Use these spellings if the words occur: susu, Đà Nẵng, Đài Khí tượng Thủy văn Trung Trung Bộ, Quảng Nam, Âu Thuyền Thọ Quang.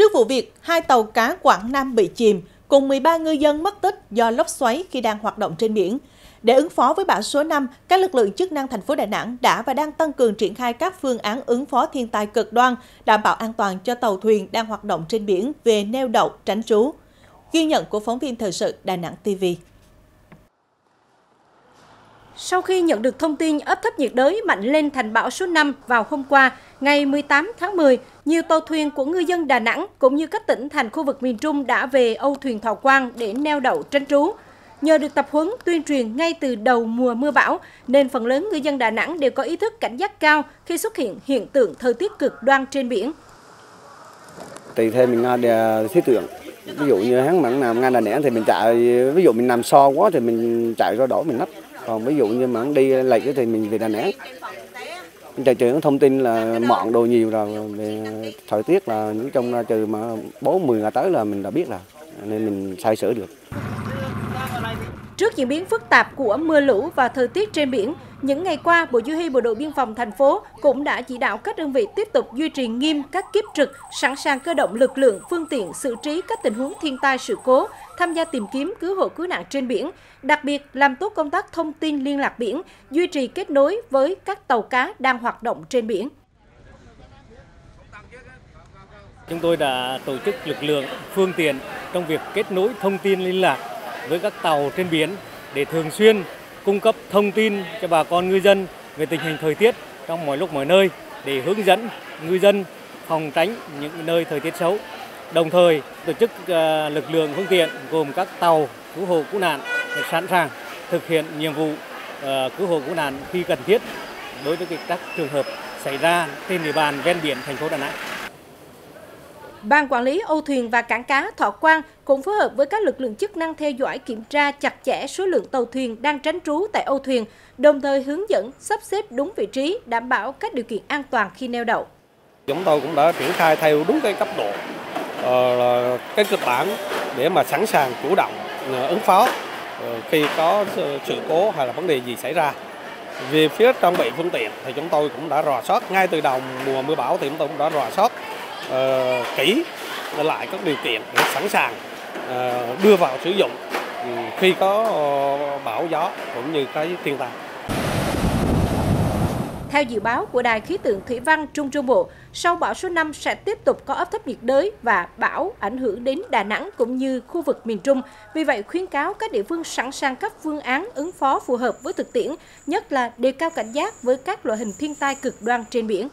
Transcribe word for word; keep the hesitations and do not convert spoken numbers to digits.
Trước vụ việc hai tàu cá Quảng Nam bị chìm, cùng mười ba ngư dân mất tích do lốc xoáy khi đang hoạt động trên biển. Để ứng phó với bão số năm, các lực lượng chức năng thành phố Đà Nẵng đã và đang tăng cường triển khai các phương án ứng phó thiên tai cực đoan, đảm bảo an toàn cho tàu thuyền đang hoạt động trên biển về neo đậu, tránh trú. Ghi nhận của phóng viên thời sự Đà Nẵng ti vi. Sau khi nhận được thông tin áp thấp nhiệt đới mạnh lên thành bão số năm vào hôm qua, ngày mười tám tháng mười, nhiều tàu thuyền của ngư dân Đà Nẵng cũng như các tỉnh thành khu vực miền Trung đã về Âu Thuyền Thọ Quang để neo đậu tránh trú. Nhờ được tập huấn tuyên truyền ngay từ đầu mùa mưa bão, nên phần lớn ngư dân Đà Nẵng đều có ý thức cảnh giác cao khi xuất hiện hiện tượng thời tiết cực đoan trên biển. Tùy theo mình thiết tưởng, ví dụ như hắn mặn nằm ngang Đà Nẵng thì mình chạy, ví dụ mình nằm so quá thì mình chạy ra đổ mình nấp. Còn ví dụ như mà hắn đi lệch thì mình về Đà Nẵng. Trời trời thông tin là mọn đồ nhiều rồi, về thời tiết là những trong trừ mà bốn mười ngày tới là mình đã biết là nên mình sai sửa được. Trước diễn biến phức tạp của mưa lũ và thời tiết trên biển, những ngày qua, Bộ Chỉ huy Bộ đội Biên phòng thành phố cũng đã chỉ đạo các đơn vị tiếp tục duy trì nghiêm các kiếp trực, sẵn sàng cơ động lực lượng, phương tiện xử trí các tình huống thiên tai sự cố, tham gia tìm kiếm cứu hộ cứu nạn trên biển, đặc biệt làm tốt công tác thông tin liên lạc biển, duy trì kết nối với các tàu cá đang hoạt động trên biển. Chúng tôi đã tổ chức lực lượng, phương tiện trong việc kết nối thông tin liên lạc với các tàu trên biển để thường xuyên cung cấp thông tin cho bà con ngư dân về tình hình thời tiết trong mọi lúc mọi nơi để hướng dẫn ngư dân phòng tránh những nơi thời tiết xấu. Đồng thời tổ chức lực lượng phương tiện gồm các tàu cứu hộ cứu nạn để sẵn sàng thực hiện nhiệm vụ cứu hộ cứu nạn khi cần thiết đối với các trường hợp xảy ra trên địa bàn ven biển thành phố Đà Nẵng. Ban quản lý Âu Thuyền và Cảng cá Thọ Quang cũng phối hợp với các lực lượng chức năng theo dõi kiểm tra chặt chẽ số lượng tàu thuyền đang tránh trú tại Âu Thuyền, đồng thời hướng dẫn sắp xếp đúng vị trí, đảm bảo các điều kiện an toàn khi neo đậu. Chúng tôi cũng đã triển khai theo đúng cái cấp độ, cái kịch bản để mà sẵn sàng chủ động ứng phó khi có sự cố hay là vấn đề gì xảy ra. Về phía trang bị phương tiện thì chúng tôi cũng đã rà soát ngay từ đầu mùa mưa bão thì chúng tôi cũng đã rà soát Uh, kỹ lại các điều kiện để sẵn sàng uh, đưa vào sử dụng uh, khi có uh, bão gió cũng như cái thiên tai. Theo dự báo của Đài Khí tượng Thủy văn Trung Trung Bộ, sau bão số năm sẽ tiếp tục có áp thấp nhiệt đới và bão ảnh hưởng đến Đà Nẵng cũng như khu vực miền Trung. Vì vậy, khuyến cáo các địa phương sẵn sàng các phương án ứng phó phù hợp với thực tiễn, nhất là đề cao cảnh giác với các loại hình thiên tai cực đoan trên biển.